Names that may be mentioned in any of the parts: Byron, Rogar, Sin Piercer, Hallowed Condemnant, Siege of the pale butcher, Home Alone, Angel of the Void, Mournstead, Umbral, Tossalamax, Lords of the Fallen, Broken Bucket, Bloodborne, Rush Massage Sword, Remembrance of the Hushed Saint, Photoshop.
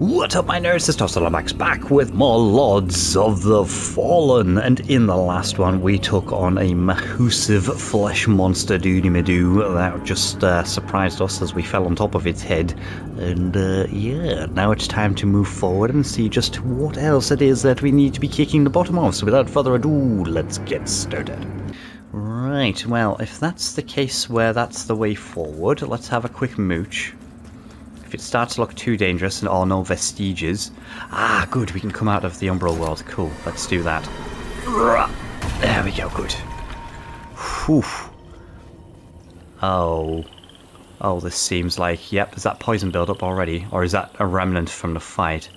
What's up, my nerds? It's Tossalamax back with more Lords of the Fallen, and in the last one we took on a massive flesh monster doodie-me-doo that just surprised us as we fell on top of its head, and yeah, now it's time to move forward and see just what else it is that we need to be kicking the bottom of, so without further ado, let's get started. Right, well, if that's the case where that's the way forward, let's have a quick mooch. If it starts to look too dangerous and all no vestiges... Ah, good, we can come out of the Umbral world. Cool, let's do that. There we go, good. Whew. Oh. Oh, this seems like... Yep, is that poison build-up already? Or is that a remnant from the fight?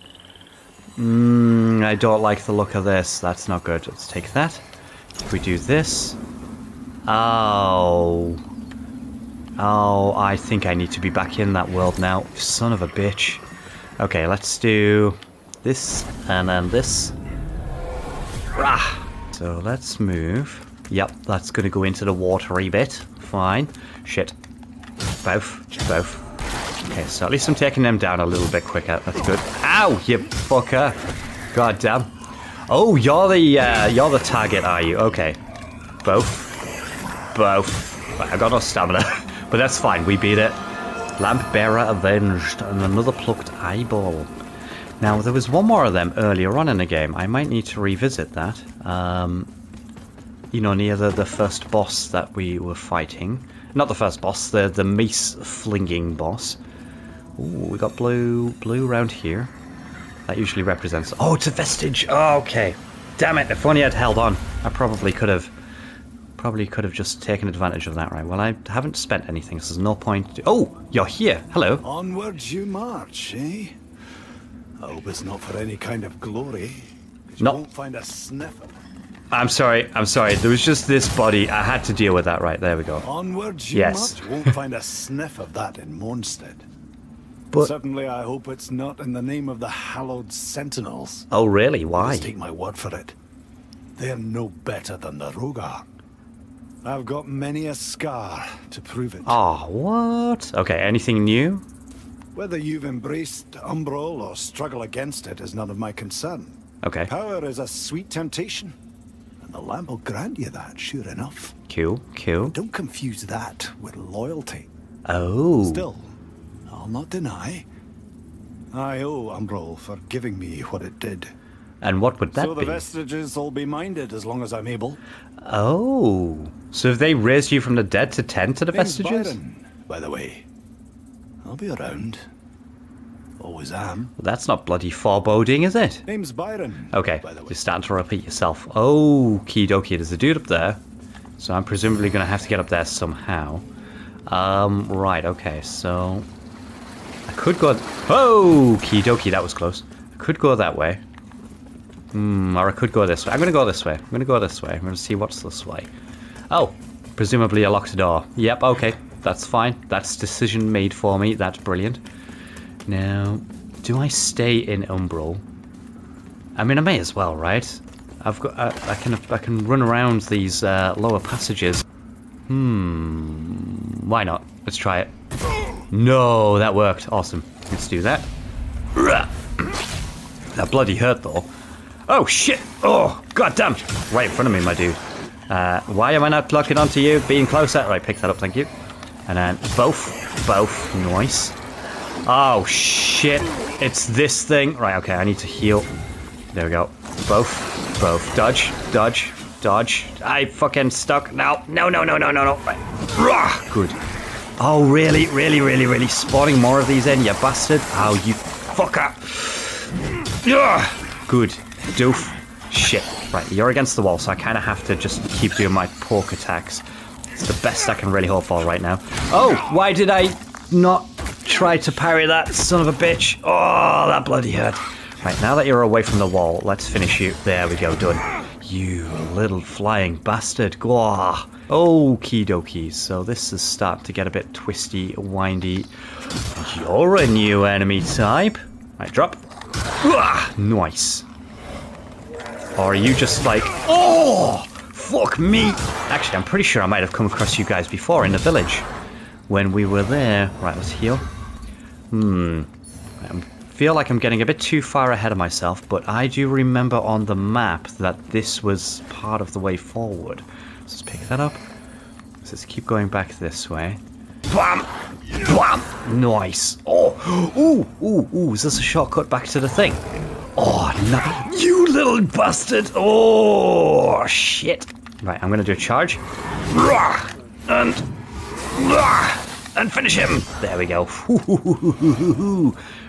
I don't like the look of this. That's not good. Let's take that. If we do this... Oh... Oh, I think I need to be back in that world now. Son of a bitch. Okay, let's do this and then this. Rah! So let's move. Yep, that's going to go into the watery bit. Fine. Shit. Both. Okay, so at least I'm taking them down a little bit quicker. That's good. Ow, you fucker. God damn. Oh, you're the target, are you? Okay. Both. Right, I got no stamina. But that's fine, we beat it. Lamp bearer avenged, and another plucked eyeball. Now, there was one more of them earlier on in the game. I might need to revisit that. You know, near the first boss that we were fighting. Not the first boss, the mace-flinging boss. Ooh, we got blue around here. That usually represents... Oh, it's a vestige! Oh, okay. Damn it, if only I'd held on. I probably could have just taken advantage of that, right? Well, I haven't spent anything, so there's no point to... Oh! You're here! Hello! Onwards you march, eh? I hope it's not for any kind of glory. You won't find a sniffer. I'm sorry. There was just this body. I had to deal with that, right? There we go. Onwards you march. You won't find a sniff of that in Mournstead. But... Certainly I hope it's not in the name of the Hallowed Sentinels. Oh, really? Why? Just take my word for it. They're no better than the Rogar. I've got many a scar to prove it. Oh, what? Okay, anything new? Whether you've embraced Umbral or struggle against it is none of my concern. Okay. Power is a sweet temptation, and the lamp will grant you that, sure enough. Cool. Don't confuse that with loyalty. Oh. Still, I'll not deny, I owe Umbral for giving me what it did. And what would that be? So the vestiges will be minded as long as I'm able. Oh. So have they raised you from the dead to tend to the vestiges? Byron, by the way. I'll be around. Always am. Well, that's not bloody foreboding, is it? Name's Byron. Okay, by the way. You're starting to repeat yourself. Oh, okie dokie, there's a dude up there. So I'm presumably going to have to get up there somehow. Right, okay, so... I could go... Oh, okie dokie, that was close. I could go that way. Or I could go this way. I'm going to go this way. I'm going to see what's this way. Oh, presumably a locked door. Yep, okay. That's fine. That's decision made for me. That's brilliant. Now, do I stay in Umbral? I mean, I may as well, right? I've got... I can run around these lower passages. Why not? Let's try it. No, that worked. Awesome. Let's do that. That bloody hurt, though. Oh, shit! Oh, goddamn! Right in front of me, my dude. Why am I not locking onto you? Being closer? Right, pick that up, thank you. And then, both, nice. Oh, shit! It's this thing! Right, okay, I need to heal. There we go. Both. Dodge. I fucking stuck. No. Right. Good. Oh, really? Spawning more of these in, you bastard? Oh, you fucker! Good. Doof. Shit. Right, you're against the wall, so I kind of have to just keep doing my poke attacks. It's the best I can really hope for right now. Oh, why did I not try to parry that, son of a bitch? Oh, that bloody hurt. Right, now that you're away from the wall, let's finish you. There we go, done. You little flying bastard. Gwah. Okie dokie, so this is starting to get a bit twisty, windy. You're a new enemy type. Right, drop. Nice. Or are you just like, oh, fuck me? Actually, I'm pretty sure I might have come across you guys before in the village when we were there. Right, let's heal. Right, I'm feel like I'm getting a bit too far ahead of myself, but I do remember on the map that this was part of the way forward. Let's pick that up. Let's keep going back this way. Bam! Bam! Nice! Oh! Ooh! Ooh! Ooh! Is this a shortcut back to the thing? Oh, no! You little bastard! Oh, shit! Right, I'm gonna do a charge. And finish him! There we go.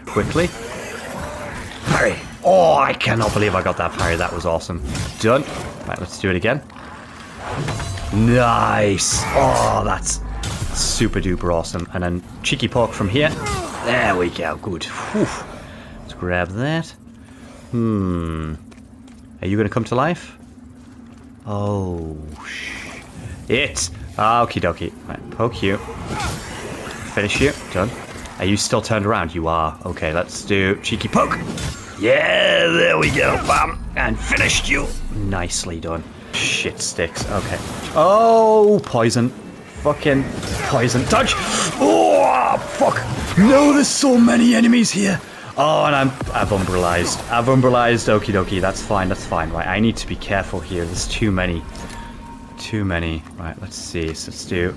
Quickly. Parry! Oh, I cannot believe I got that parry. That was awesome. Done. Right, let's do it again. Nice! Oh, that's super duper awesome. And then cheeky poke from here. There we go. Good. Whew. Let's grab that. Are you going to come to life? Oh, shit. Okie dokie. Right, poke you. Finish you. Done. Are you still turned around? You are. Okay, let's do cheeky poke. Yeah, there we go. Bam. And finished you. Nicely done. Shit sticks. Okay. Oh, poison. Fucking poison. Dodge. Oh, fuck. No, there's so many enemies here. Oh, and I've umbralized. I've umbralized. Okie dokie. That's fine. That's fine. Right. I need to be careful here. There's too many. Too many. Right. Let's see. So let's do.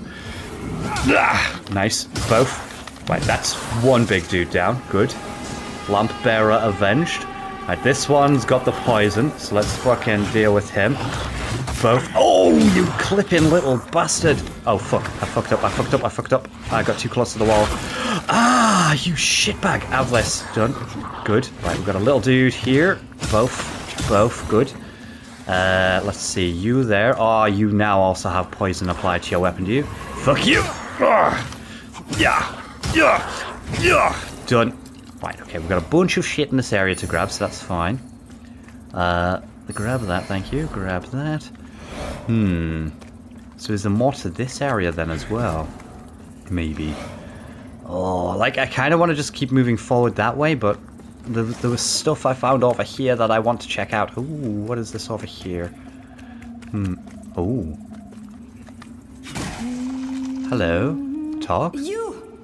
Nice. Both. Right. That's one big dude down. Good. Lamp bearer avenged. Right. This one's got the poison. So let's fucking deal with him. Both. Oh, you clipping little bastard. Oh, fuck. I fucked up. I fucked up. I fucked up. I got too close to the wall. Ah, you shitbag. Have this. Done. Good. Right, we've got a little dude here. Both. Both. Good. Let's see. You there. Ah, oh, you now also have poison applied to your weapon, do you? Fuck you. Yeah. Yeah. Yeah. Done. Right, okay. We've got a bunch of shit in this area to grab, so that's fine. Grab that. Thank you. Grab that. So is there more to this area then as well? Maybe. Oh, like I kind of want to just keep moving forward that way, but there was stuff I found over here that I want to check out. Ooh, what is this over here? Oh. Hello. Talk? You!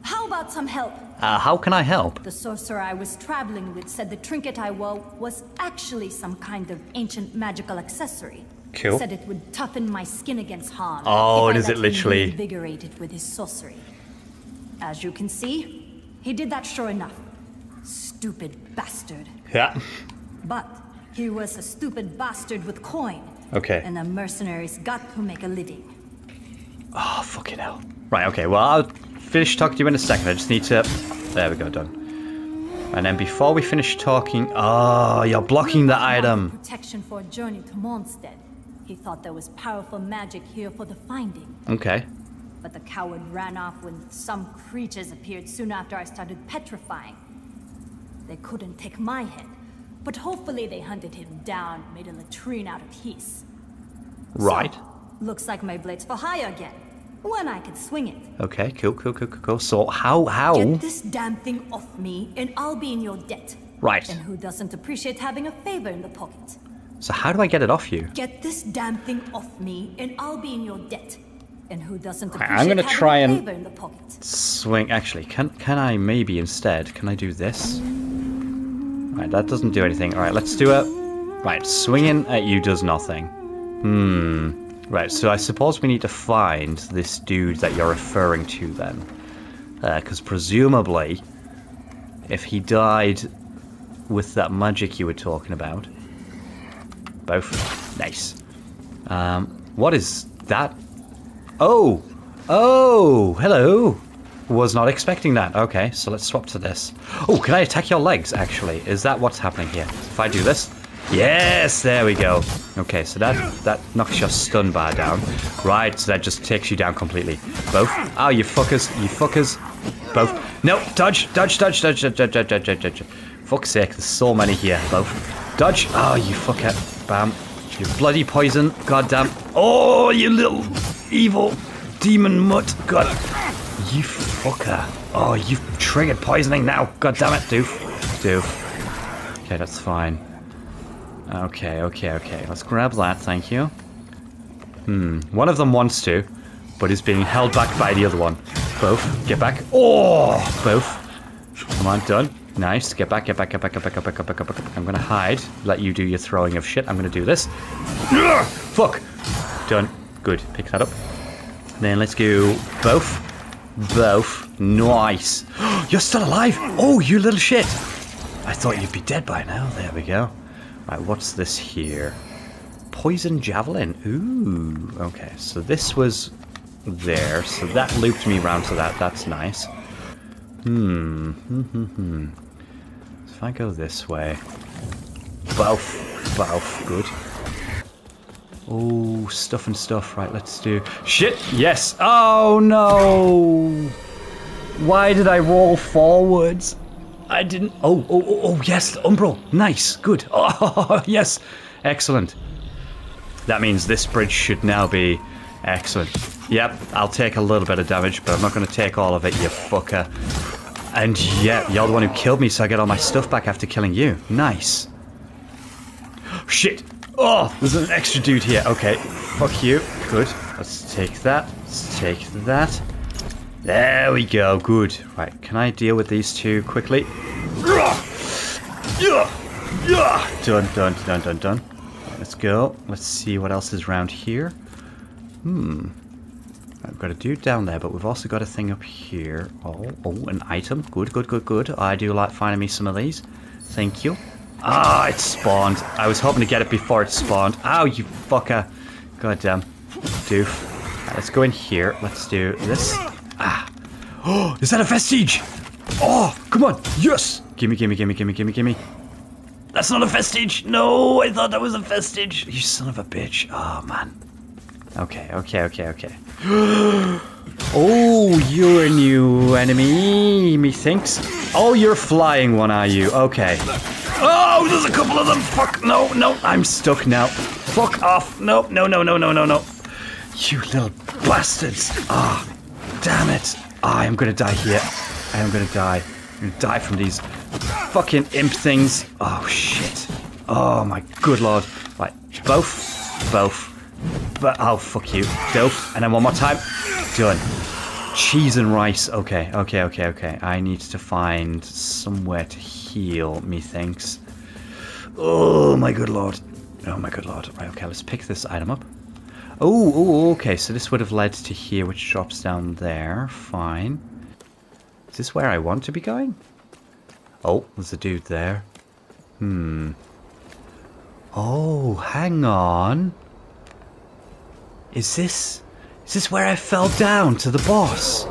How about some help? How can I help? The sorcerer I was traveling with said the trinket I wore was actually some kind of ancient magical accessory. Cool. Said it would toughen my skin against harm. Oh, and is it literally invigorated with his sorcery? As you can see, he did that sure enough. Stupid bastard. Yeah. But he was a stupid bastard with coin. Okay. And a mercenary's got to make a living. Oh, fucking hell. Right, okay, well, I'll finish talking to you in a second. I just need to... There we go, done. And then before we finish talking... Oh, you're blocking the item. Protection for a journey to Mournstead. He thought there was powerful magic here for the finding. Okay. But the coward ran off when some creatures appeared soon after I started petrifying. They couldn't take my head, but hopefully they hunted him down and made a latrine out of his. Right. So, looks like my blade's for hire again, when I can swing it. Okay, cool, cool, cool, cool, cool. So how? Get this damn thing off me and I'll be in your debt. Right. And who doesn't appreciate having a favor in the pocket? So how do I get it off you? Get this damn thing off me and I'll be in your debt. And who doesn't appreciate having a favor in the pocket? I'm going to try and swing. Actually, can I maybe instead, can I do this? Right, that doesn't do anything. All right, let's do it. Right, swinging at you does nothing. Right, so I suppose we need to find this dude that you're referring to then. Because presumably, if he died with that magic you were talking about... Both. Nice. What is that? Oh! Oh! Hello! Was not expecting that. Okay, so let's swap to this. Oh, can I attack your legs, actually? Is that what's happening here? If I do this... Yes! There we go. Okay, so that knocks your stun bar down. Right, so that just takes you down completely. Both. Oh, you fuckers. You fuckers. Both. No! Dodge! Dodge, dodge, dodge, dodge, dodge, dodge, dodge, dodge. Fuck's sake, there's so many here. Both. Dodge! Oh, you fucker. Bam. You bloody poison. Goddamn. Oh, you little evil demon mutt. God. You fucker. Oh, you've triggered poisoning now. Goddamn it. Doof. Doof. Okay, that's fine. Okay, okay, okay. Let's grab that, thank you. One of them wants to, but is being held back by the other one. Both. Get back. Oh! Both. Come on, done. Nice. Get back, get back, get back, get back, get back, get back, get back. I'm gonna hide. Let you do your throwing of shit. I'm gonna do this. Ugh! Fuck! Done. Good. Pick that up. Then let's go both. Both. Nice. You're still alive! Oh, you little shit! I thought you'd be dead by now. There we go. Right, what's this here? Poison javelin. Ooh. Okay, so this was there. So that looped me round to that. That's nice. So if I go this way. Both. Both. Good. Oh, stuff and stuff. Right, let's do... Shit! Yes! Oh, no! Why did I roll forwards? I didn't... Oh, yes! Umbral! Nice! Good! Oh, yes! Excellent. That means this bridge should now be... Excellent. Yep, I'll take a little bit of damage, but I'm not going to take all of it, you fucker. And yeah, you're the one who killed me, so I get all my stuff back after killing you. Nice. Shit! Oh, there's an extra dude here. Okay, fuck you. Good. Let's take that. Let's take that. There we go. Good. Right, can I deal with these two quickly? Done, done, done, done, done. Let's go. Let's see what else is around here. I've got a dude down there, but we've also got a thing up here. Oh, an item. Good, good, good, good. I do like finding me some of these. Thank you. Ah, it spawned. I was hoping to get it before it spawned. Ow, you fucker. Goddamn. Doof. Right, let's go in here. Let's do this. Ah. Oh, is that a vestige? Oh, come on. Yes. Gimme, gimme, gimme, gimme, gimme, gimme. That's not a vestige. No, I thought that was a vestige. You son of a bitch. Oh, man. Okay. Oh, you're a new enemy, methinks. Oh, you're flying one, are you? Okay. Oh, there's a couple of them. Fuck, no, I'm stuck now. Fuck off. No. You little bastards. Ah, oh, damn it. Oh, I'm gonna die here. I am gonna die. I'm gonna die from these fucking imp things. Oh, shit. Oh, my good lord. Right, both. But, oh, fuck you. Dope. And then one more time. Done. Cheese and rice. Okay. I need to find somewhere to heal, methinks. Oh, my good lord. Right, okay, let's pick this item up. Oh, okay, so this would have led to here, which drops down there. Fine. Is this where I want to be going? Oh, there's a dude there. Oh, hang on. Is this where I fell down to the boss?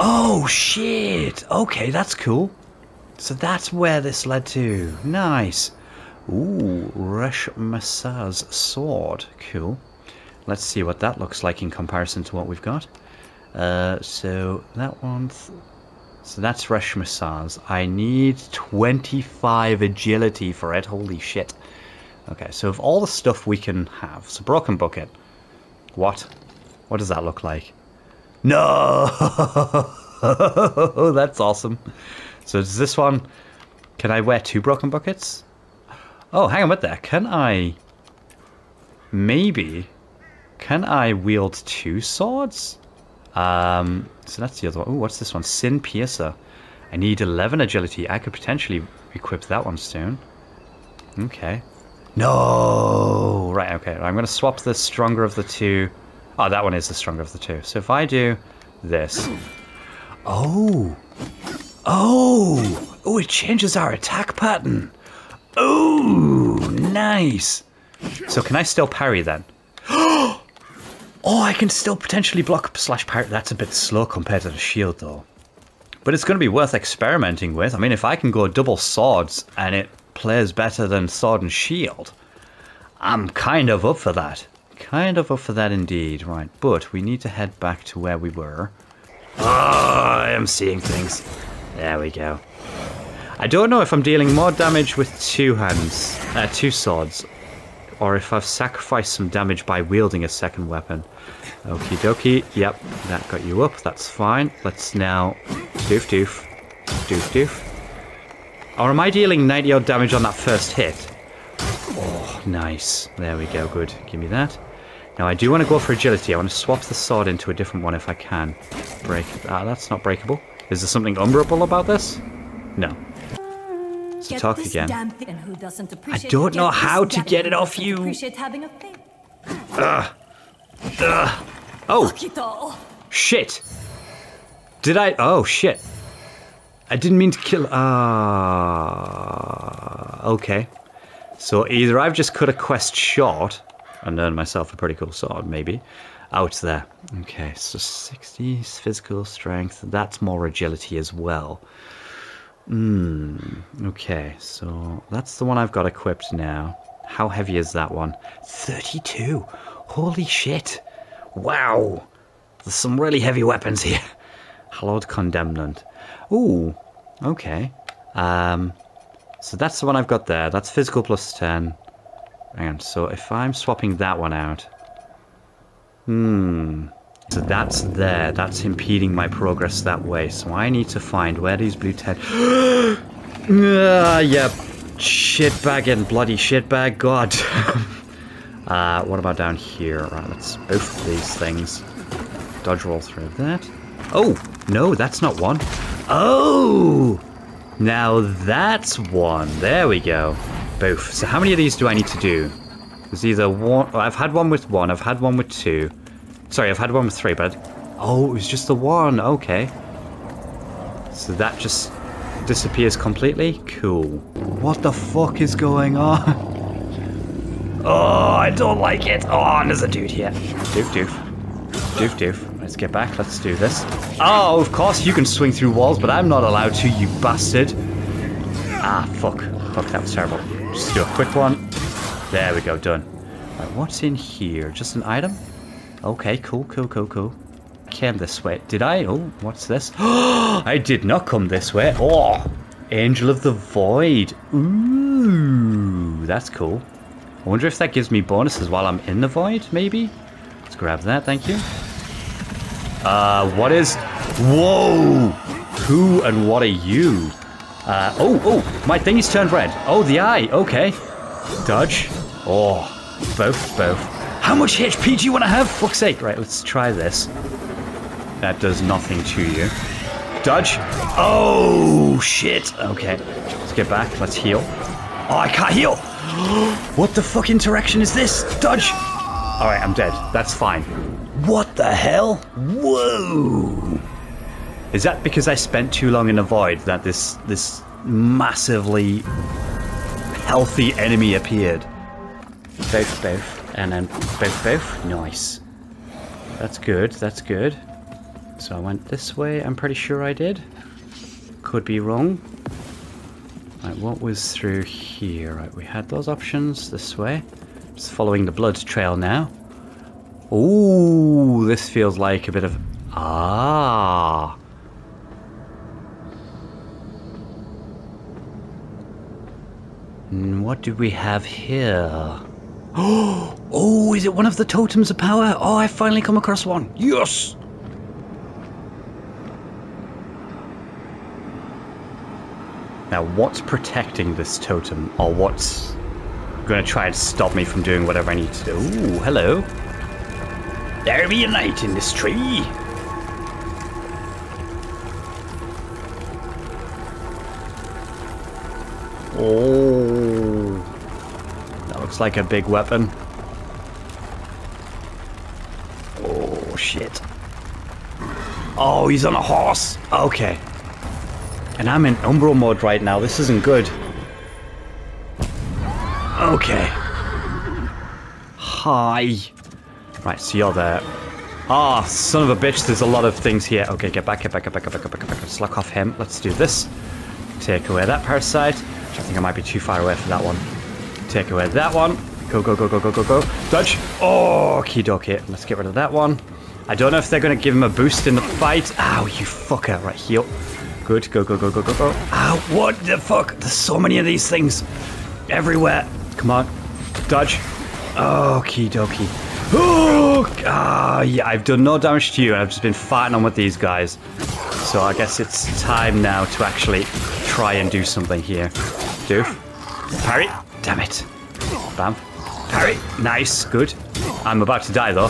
Oh, shit. Okay, that's cool. So that's where this led to. Nice. Ooh, Rush Massage Sword. Cool. Let's see what that looks like in comparison to what we've got. So that one... So that's Rush Massage. I need 25 agility for it. Holy shit. Okay, so of all the stuff we can have... So Broken Bucket... What? What does that look like? No! That's awesome. So does this one... Can I wear two broken buckets? Oh, hang on with that. Can I... Maybe... Can I wield two swords? So that's the other one. Oh, what's this one? Sin Piercer. I need 11 agility. I could potentially equip that one soon. Okay. No! Right, okay. I'm going to swap the stronger of the two. Oh, that one is the stronger of the two. So if I do this. Oh, it changes our attack pattern. Oh, nice. So can I still parry then? Oh, I can still potentially block/parry. That's a bit slow compared to the shield, though. But it's going to be worth experimenting with. I mean, if I can go double swords and it... plays better than sword and shield. I'm kind of up for that. Kind of up for that indeed. Right, but we need to head back to where we were. Oh, I am seeing things. There we go. I don't know if I'm dealing more damage with two swords, or if I've sacrificed some damage by wielding a second weapon. Okie dokie. Yep, that got you up. That's fine. Let's now... Doof doof. Doof doof. Or am I dealing 90-odd damage on that first hit? Oh, nice. There we go, good. Give me that. Now, I do want to go for agility. I want to swap the sword into a different one if I can. Break... Ah, that's not breakable. Is there something unbreakable about this? No. to talk again. I don't know how to get it off you. Oh, shit. Did I? Oh, shit. I didn't mean to kill. Okay. So either I've just cut a quest short and earned myself a pretty cool sword, maybe. Out there. Okay, so 60 physical strength. That's more agility as well. Okay, so that's the one I've got equipped now. How heavy is that one? 32. Holy shit. Wow. There's some really heavy weapons here. Hallowed Condemnant. Ooh. Okay. So that's the one I've got there. That's physical plus 10. And so if I'm swapping that one out. So that's there. That's impeding my progress that way. So I need to find where these blue tent. Yeah, shitbag and bloody shitbag. God. What about down here? Right, let's both these things. Dodge roll through that. Oh no, that's not one. Oh, now that's one. There we go. Both. So how many of these do I need to do? There's either one. I've had one with one. I've had one with two. Sorry, I've had one with three, but oh, it was just the one. Okay. So that just disappears completely. Cool. What the fuck is going on? Oh, I don't like it. Oh, and there's a dude here. Doof, doof. Doof, doof. Let's get back. Let's do this. Oh, of course you can swing through walls, but I'm not allowed to, you bastard. Ah, fuck. Fuck, that was terrible. Just do a quick one. There we go, done. Right, what's in here? Just an item? Okay, cool, cool, cool, cool. Came this way. Did I? Oh, what's this? I did not come this way. Oh, Angel of the Void. Ooh, that's cool. I wonder if that gives me bonuses while I'm in the void, maybe? Let's grab that, thank you. What is... Whoa! Who and what are you? Oh, my thingy's turned red. Oh, the eye, okay. Dodge. Oh, both. How much HP do you want to have? Fuck's sake. Right, let's try this. That does nothing to you. Dodge. Oh, shit. Okay, let's get back. Let's heal. Oh, I can't heal. What the fuck interaction is this? Dodge. All right, I'm dead. That's fine. What the hell? Whoa. Is that because I spent too long in a void that this massively... healthy enemy appeared. Both, and then both. Nice. That's good, that's good. So I went this way, I'm pretty sure I did. Could be wrong. Right, what was through here? Right, we had those options this way. Just following the blood trail now. Ooh, this feels like a bit of... Ah... What do we have here? Oh, is it one of the totems of power? Oh, I finally come across one. Yes! Now, what's protecting this totem? Or what's going to try and stop me from doing whatever I need to do? Ooh, hello. There be a knight in this tree. Oh, that looks like a big weapon. Oh, shit. Oh, he's on a horse. Okay. And I'm in Umbral mode right now. This isn't good. Okay. Hi. Right, so you're there. Ah, son of a bitch, there's a lot of things here. Okay, get back. Slack off him. Let's do this. Take away that parasite. I think I might be too far away for that one. Take away that one. Go. Dodge. Oh, okie dokie. Let's get rid of that one. I don't know if they're going to give him a boost in the fight. Ow, you fucker. Right, heal. Good. Go. Ow, what the fuck? There's so many of these things everywhere. Come on. Dodge. Okie dokie. Yeah, I've done no damage to you. I've just been fighting on with these guys. So I guess it's time now to actually try and do something here. Doof. Parry. Damn it. Bam. Parry. Nice. Good. I'm about to die, though.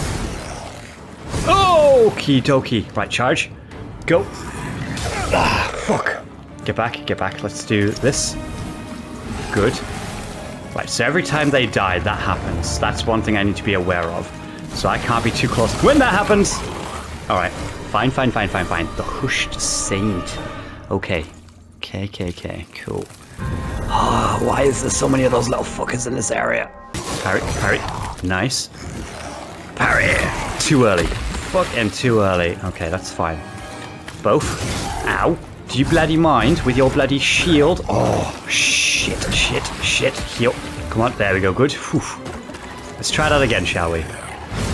Okie dokie. Right, charge. Go. Ah, fuck. Get back. Let's do this. Good. Right, so every time they die, that happens. That's one thing I need to be aware of. So I can't be too close when that happens. All right, fine, fine, fine, fine, fine. The Hushed Saint. Okay. Okay, cool. Oh, why is there so many of those little fuckers in this area? Parry, parry. Nice. Parry! Too early. Fucking too early. Okay, that's fine. Both. Ow. Do you bloody mind with your bloody shield? Oh, shit, shit, shit. Heal. Come on, there we go, good. Whew. Let's try that again, shall we?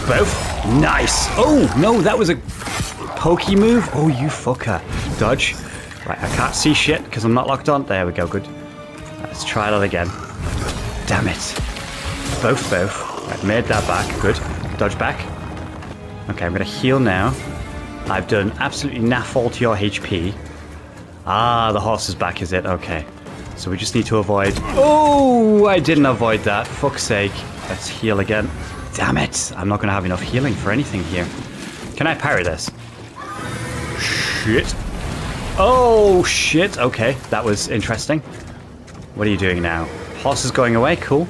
Both. Nice. Oh, no, that was a pokey move. Oh, you fucker. Dodge. Right, I can't see shit because I'm not locked on. There we go, good. Let's try that again. Damn it. Both, both. I've made that back. Good. Dodge back. Okay, I'm going to heal now. I've done absolutely naff all to your HP. Ah, the horse is back, is it? Okay. So we just need to avoid... Oh, I didn't avoid that. Fuck's sake. Let's heal again. Damn it. I'm not going to have enough healing for anything here. Can I parry this? Shit. Oh, shit. Okay, that was interesting. What are you doing now? Horse is going away. Cool.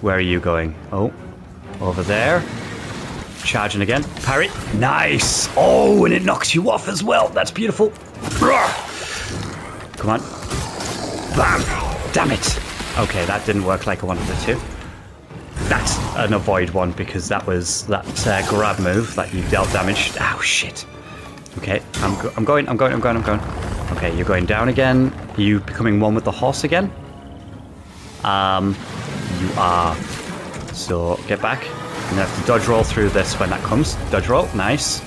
Where are you going? Oh, over there. Charging again. Parry. Nice. Oh, and it knocks you off as well. That's beautiful. Come on. Bam. Damn it. Okay, that didn't work like I wanted it to. That's an avoid one because that was that grab move that you dealt damage. Oh, shit. Okay, I'm going. Okay, you're going down again. Are you becoming one with the horse again? You are. So, get back. I'm going to have to dodge roll through this when that comes. Dodge roll, nice.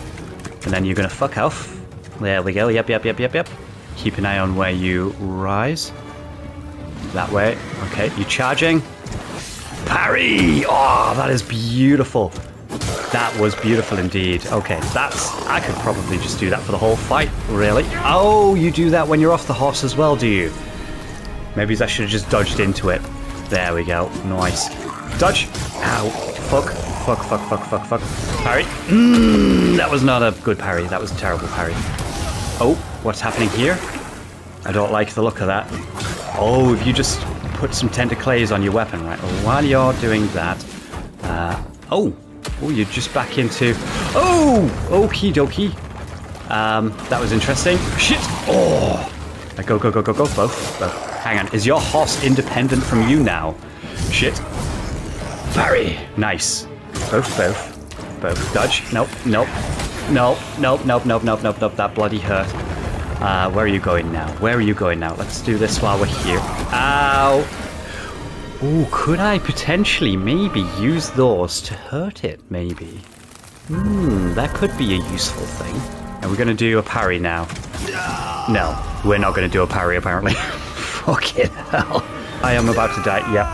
And then you're going to fuck off. There we go, yep. Keep an eye on where you rise. That way. Okay, you charging. Parry! Oh, that is beautiful. That was beautiful indeed. Okay, that's... I could probably just do that for the whole fight, really. Oh, you do that when you're off the horse as well, do you? Maybe I should have just dodged into it. There we go. Nice. Dodge. Ow. Fuck. Parry. That was not a good parry. That was a terrible parry. Oh, what's happening here? I don't like the look of that. Oh, if you just put some tentacles on your weapon, right? While you're doing that... Oh, you're just back into... Oh! Okie dokie. That was interesting. Shit! Oh! Go. Both. Hang on. Is your horse independent from you now? Shit. Parry. Nice. Both. Dodge. Nope. That bloody hurt. Where are you going now? Let's do this while we're here. Ow! Ooh, could I potentially maybe use those to hurt it, maybe? That could be a useful thing. And we're going to do a parry now. No, we're not going to do a parry, apparently. Fucking hell. I am about to die. Yep.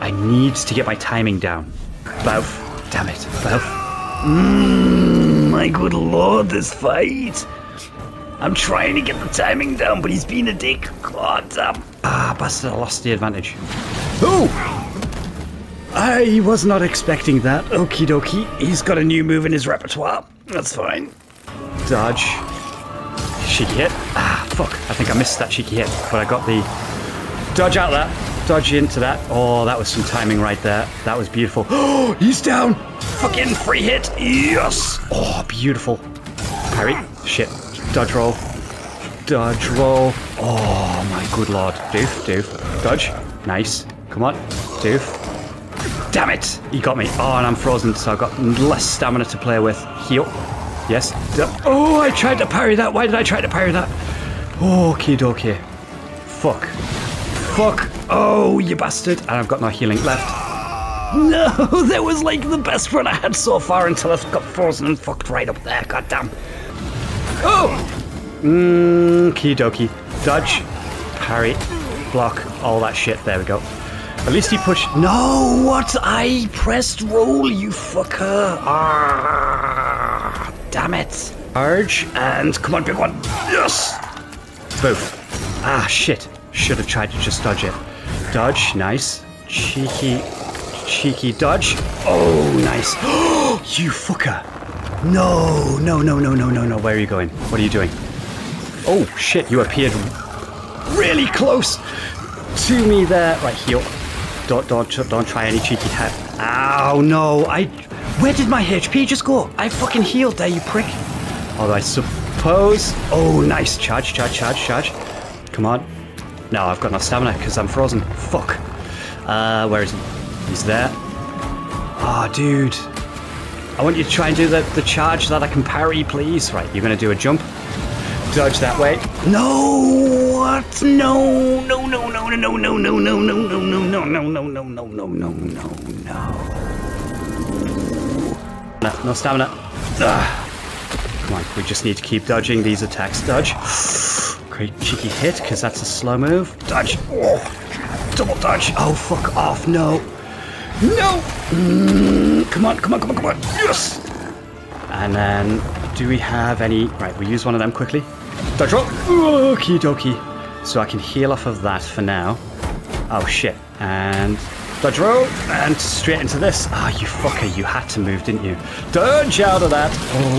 I need to get my timing down. Both. Damn it. Both. My good lord, this fight. I'm trying to get the timing down, but he's been a dick. God damn. Ah, bastard, I lost the advantage. Oh! I was not expecting that. Okie dokie. He's got a new move in his repertoire. That's fine. Dodge. Cheeky hit. Ah, fuck. I think I missed that cheeky hit, but I got the... Dodge out that. Dodge into that. Oh, that was some timing right there. That was beautiful. Oh, he's down! Fucking free hit! Yes! Oh, beautiful. Parry. Shit. Dodge roll. Oh, my good lord. Doof. Dodge. Nice. Come on. Doof. Damn it. You got me. Oh, and I'm frozen, so I've got less stamina to play with. Heal. Yes. Oh, I tried to parry that. Why did I try to parry that? Okie dokie. Fuck. Oh, you bastard. And I've got no healing left. No, that was like the best run I had so far until I got frozen and fucked right up there. God damn. Oh! Okie dokie. Dodge, parry, block, all that shit. There we go. At least he pushed... No, what? I pressed roll, you fucker. Ah, damn it. Urge, and come on, big one. Yes! Both. Ah, shit. Should have tried to just dodge it. Dodge, nice. Cheeky dodge. Oh, nice. You fucker. No. Where are you going? What are you doing? Oh, shit, you appeared really close to me there. Right, heal. Don't try any cheeky hat. Ow, no. Where did my HP just go? I fucking healed there, you prick. Although I suppose... Oh, nice. Charge. Come on. No, I've got no stamina because I'm frozen. Fuck. Where is he? He's there. Ah, oh, dude. I want you to try and do the charge that I can parry, please. Right, you're going to do a jump. Dodge that way. No! What? No. No stamina. Come on, we just need to keep dodging these attacks. Dodge. Great cheeky hit, because that's a slow move. Dodge. Double dodge. Oh, fuck off. No. No! Come on. Yes! And then, do we have any... Right, we'll use one of them quickly. Dodge roll. Okie dokie. So I can heal off of that for now. Oh, shit. And dodge roll. And straight into this. Ah, oh, you fucker. You had to move, didn't you? Dodge out of that.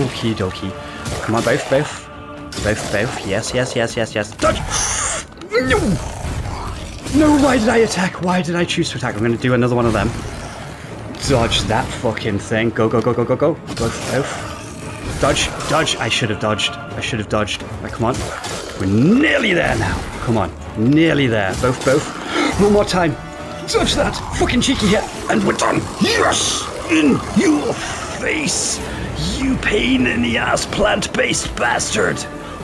Okie dokie. Come on, both. Yes. Dodge. No! No, why did I attack? Why did I choose to attack? I'm going to do another one of them. Dodge that fucking thing. Go. Both. Dodge. I should have dodged. Right, come on. We're nearly there now. Come on. Nearly there. Both. One more time. Dodge that. Fucking cheeky hit. And we're done. Yes! In your face. You pain in the ass plant-based bastard.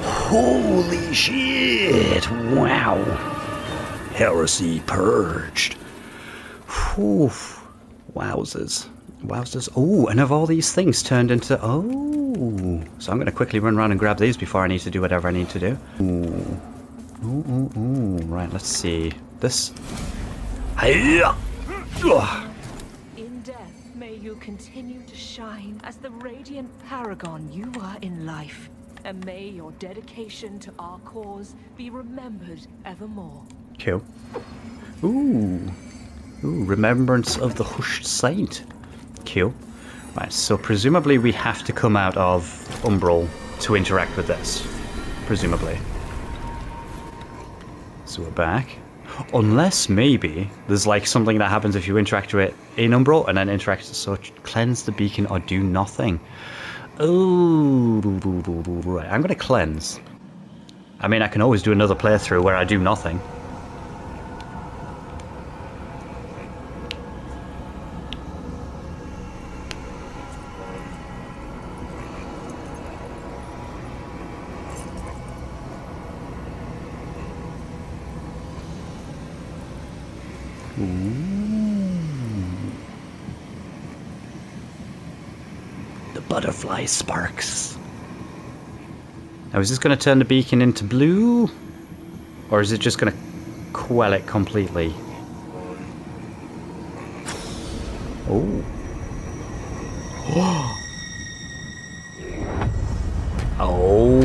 Holy shit. Wow. Heresy purged. Oof. Wowzers. Oh, and have all these things turned into... Oh. So I'm going to quickly run around and grab these before I need to do whatever I need to do. Ooh. Right, let's see. This. Hiya! In death, may you continue to shine as the radiant paragon you were in life. And may your dedication to our cause be remembered evermore. Cool. Ooh, Remembrance of the Hushed Saint. Cool. Right, so presumably we have to come out of Umbral to interact with this. Presumably. So we're back. Unless maybe there's like something that happens if you interact with it in Umbral and then interact with such. Cleanse the beacon or do nothing. Oh, right. I'm going to cleanse. I mean, I can always do another playthrough where I do nothing. Ooh. The butterfly sparks. Now, is this going to turn the beacon into blue? Or is it just going to quell it completely? Oh. Oh. Oh.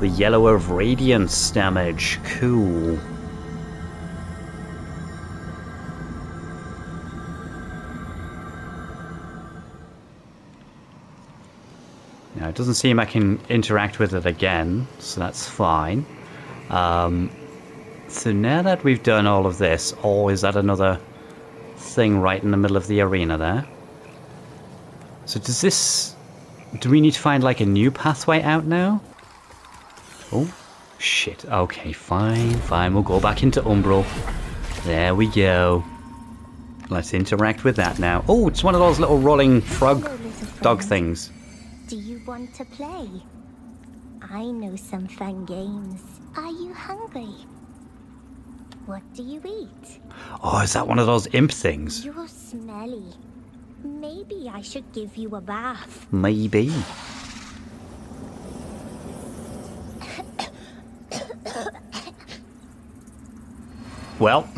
The yellow of radiance damage. Cool. Now, it doesn't seem I can interact with it again, so that's fine. So now that we've done all of this, oh, is that another thing right in the middle of the arena there? So does this... Do we need to find, like, a new pathway out now? Oh, shit. Okay, fine. We'll go back into Umbral. There we go. Let's interact with that now. Oh, it's one of those little rolling frog dog things. Do you want to play? I know some fun games. Are you hungry? What do you eat? Oh, is that one of those imp things? You're smelly. Maybe I should give you a bath. Maybe. Well,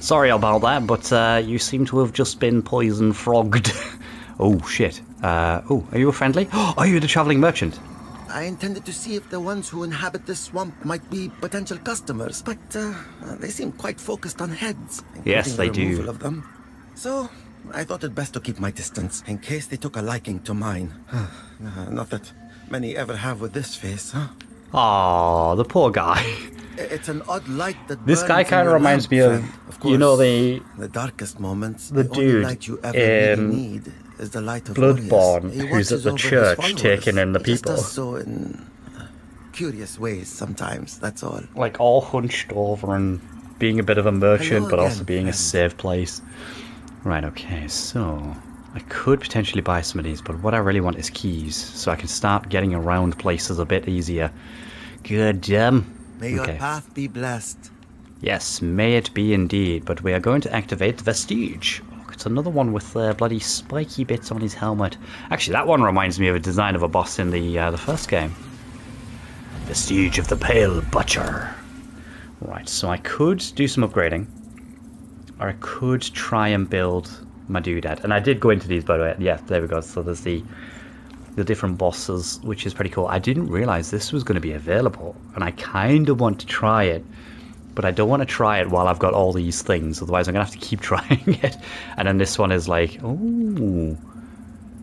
sorry about that, but you seem to have just been poison frogged. Oh, shit. Oh, are you a friendly? Oh, are you the traveling merchant? I intended to see if the ones who inhabit this swamp might be potential customers, but they seem quite focused on heads. Yes, they do. Of them. So, I thought it best to keep my distance, in case they took a liking to mine. Not that many ever have with this face, huh? Oh, the poor guy. It's an odd light that this guy kind of reminds me of course, you know, the darkest moments. The dude light you ever really need is the light of Bloodborne, who's at the church taking in the people. So in curious ways sometimes. That's all. Like all hunched over and being a bit of a merchant, but also being a safe place. Right. Okay. So I could potentially buy some of these, but what I really want is keys, so I can start getting around places a bit easier. Good job. May your path be blessed. Yes, may it be indeed, but we are going to activate the Vestige. Look, it's another one with bloody spiky bits on his helmet. Actually, that one reminds me of a design of a boss in the first game. The Siege of the Pale Butcher. Right, so I could do some upgrading, or I could try and build my doodad. And I did go into these, by the way. Yeah, there we go. So there's the different bosses, which is pretty cool. I didn't realize this was going to be available, and I kind of want to try it, but I don't want to try it while I've got all these things, otherwise I'm going to have to keep trying it. And then this one is like, oh,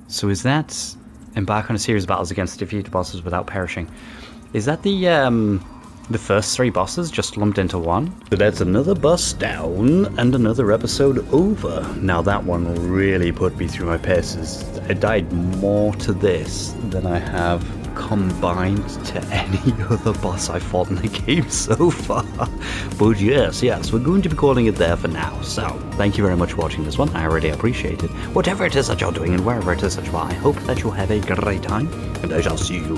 so is that embark on a series of battles against defeated bosses without perishing? Is that the first three bosses just lumped into one? So that's another boss down and another episode over. Now that one really put me through my paces. I died more to this than I have combined to any other boss I fought in the game so far. But yes, we're going to be calling it there for now. So thank you very much for watching this one. I really appreciate it. Whatever it is that you're doing and wherever it is that you are, I hope that you'll have a great time, and I shall see you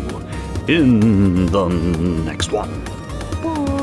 in the next one. Bye.